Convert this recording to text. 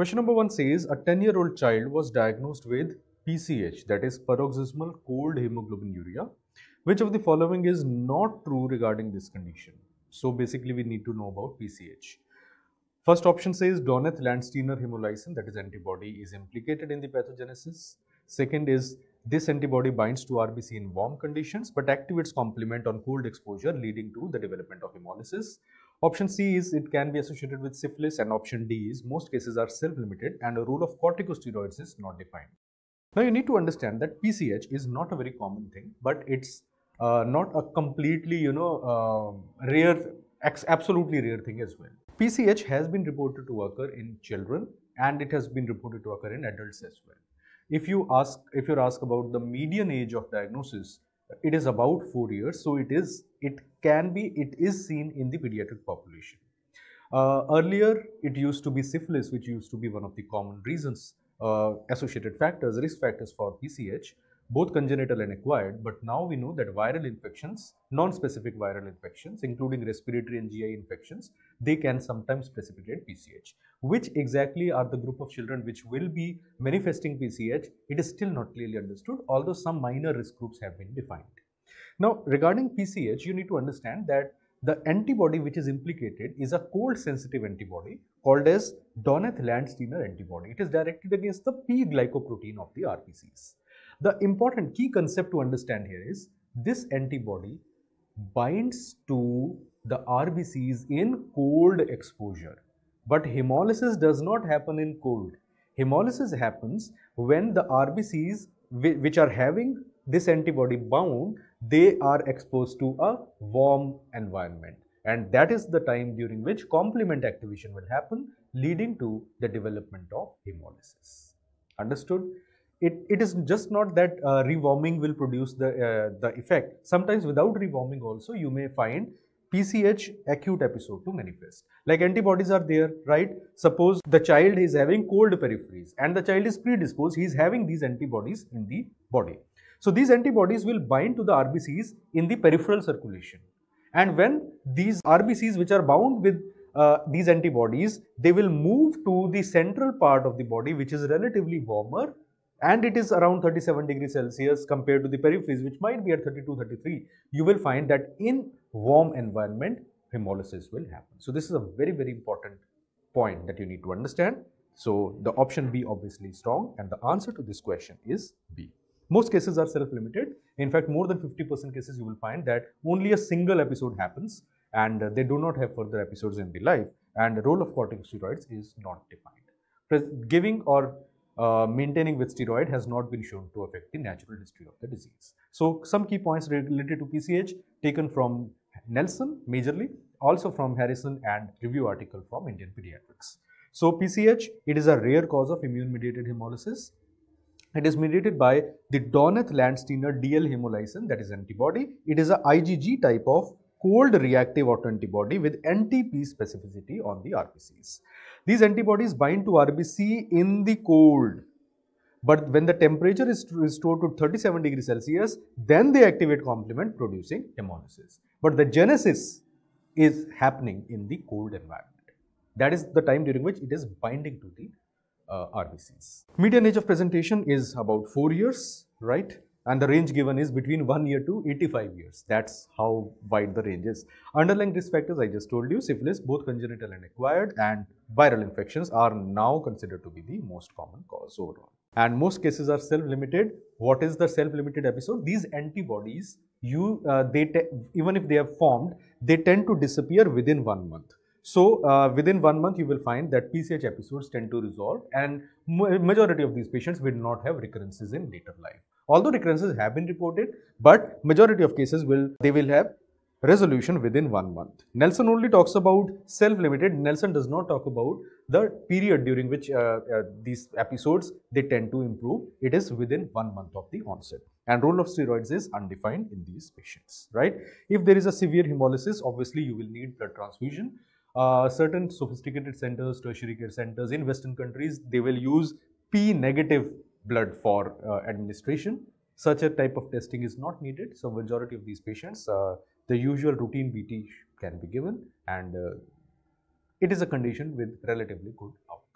Question number 1 says a 10-year-old child was diagnosed with PCH, that is paroxysmal cold hemoglobinuria. Which of the following is not true regarding this condition? So basically we need to know about PCH. First option says Donath-Landsteiner hemolysin, that is antibody, is implicated in the pathogenesis. Second is this antibody binds to RBC in warm conditions but activates complement on cold exposure, leading to the development of hemolysis. Option C is it can be associated with syphilis, and option D is most cases are self-limited and a role of corticosteroids is not defined. Now you need to understand that PCH is not a very common thing, but it's not a completely rare, absolutely rare thing as well. PCH has been reported to occur in children and it has been reported to occur in adults as well. If you're asked about the median age of diagnosis, it is about 4 years, so it is seen in the pediatric population. Earlier, it used to be syphilis, which used to be one of the common reasons, associated factors, risk factors for PCH, both congenital and acquired, but now we know that viral infections, non-specific viral infections, including respiratory and GI infections, they can sometimes precipitate PCH. Which exactly are the group of children which will be manifesting PCH, it is still not clearly understood, although some minor risk groups have been defined. Now, regarding PCH, you need to understand that the antibody which is implicated is a cold-sensitive antibody called as Donath-Landsteiner antibody. It is directed against the p glycoprotein of the RBCs. The important key concept to understand here is this antibody binds to the RBCs in cold exposure. But hemolysis does not happen in cold. Hemolysis happens when the RBCs which are having this antibody bound, they are exposed to a warm environment. And that is the time during which complement activation will happen, leading to the development of hemolysis. Understood? It is just not that rewarming will produce the effect. Sometimes without rewarming also you may find PCH acute episode to manifest. Like antibodies are there, right? Suppose the child is having cold peripheries and the child is predisposed, he is having these antibodies in the body. So these antibodies will bind to the RBCs in the peripheral circulation. And when these RBCs which are bound with these antibodies, they will move to the central part of the body which is relatively warmer, and it is around 37 degrees Celsius compared to the peripheries which might be at 32, 33, you will find that in warm environment, hemolysis will happen. So this is a very, very important point that you need to understand. So the option B obviously is wrong and the answer to this question is B. Most cases are self-limited. In fact, more than 50% cases you will find that only a single episode happens and they do not have further episodes in the life, and the role of corticosteroids is not defined. Giving or maintaining with steroid has not been shown to affect the natural history of the disease. So some key points related to PCH taken from Nelson majorly, also from Harrison, and review article from Indian Pediatrics. So PCH, it is a rare cause of immune-mediated hemolysis. It is mediated by the Donath-Landsteiner DL hemolysin, that is antibody. It is an IgG type of cold reactive autoantibody with NTP specificity on the RBCs. These antibodies bind to RBC in the cold, but when the temperature is restored to 37 degrees Celsius, then they activate complement, producing hemolysis. But the genesis is happening in the cold environment. That is the time during which it is binding to the RBCs. Median age of presentation is about 4 years, right? And the range given is between 1 year to 85 years. That's how wide the range is. Underlying risk factors I just told you, syphilis, both congenital and acquired, and viral infections are now considered to be the most common cause overall. And most cases are self-limited. What is the self-limited episode? These antibodies, even if they have formed, they tend to disappear within 1 month. So within 1 month, you will find that PCH episodes tend to resolve, and majority of these patients will not have recurrences in later life. Although recurrences have been reported, but majority of cases will have resolution within 1 month. Nelson only talks about self-limited. Nelson does not talk about the period during which these episodes, they tend to improve. It is within 1 month of the onset. And role of steroids is undefined in these patients, right? If there is a severe hemolysis, obviously you will need blood transfusion. Certain sophisticated centers, tertiary care centers in Western countries, they will use P negative blood for administration. Such a type of testing is not needed. So majority of these patients, the usual routine BT can be given, and it is a condition with relatively good outcome.